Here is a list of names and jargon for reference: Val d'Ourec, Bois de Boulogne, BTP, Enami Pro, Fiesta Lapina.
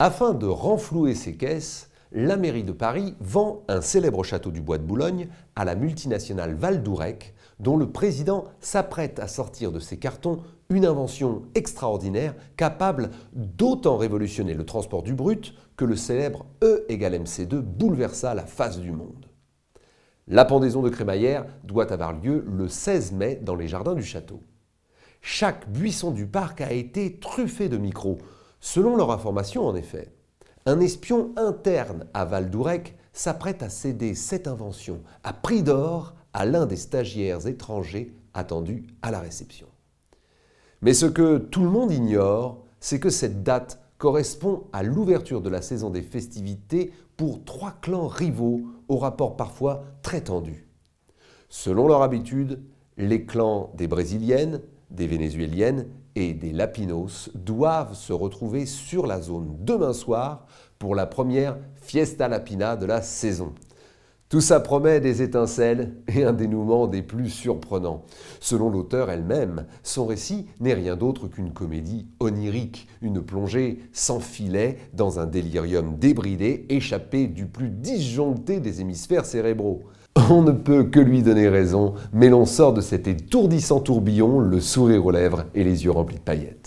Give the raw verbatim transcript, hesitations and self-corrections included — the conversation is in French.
Afin de renflouer ses caisses, la mairie de Paris vend un célèbre château du Bois de Boulogne à la multinationale Val d'Ourec, dont le président s'apprête à sortir de ses cartons une invention extraordinaire capable d'autant révolutionner le transport du brut que le célèbre E égale M C deux bouleversa la face du monde. La pendaison de crémaillère doit avoir lieu le seize mai dans les jardins du château. Chaque buisson du parc a été truffé de micros. Selon leur information, en effet, un espion interne à Val d'Ourec s'apprête à céder cette invention à prix d'or à l'un des stagiaires étrangers attendus à la réception. Mais ce que tout le monde ignore, c'est que cette date correspond à l'ouverture de la saison des festivités pour trois clans rivaux aux rapports parfois très tendus. Selon leur habitude, les clans des Brésiliennes, des Vénézuéliennes et des Lapinos doivent se retrouver sur la zone demain soir pour la première Fiesta Lapina de la saison. Tout ça promet des étincelles et un dénouement des plus surprenants. Selon l'auteur elle-même, son récit n'est rien d'autre qu'une comédie onirique, une plongée sans filet dans un délirium débridé, échappé du plus disjoncté des hémisphères cérébraux. On ne peut que lui donner raison, mais l'on sort de cet étourdissant tourbillon, le sourire aux lèvres et les yeux remplis de paillettes.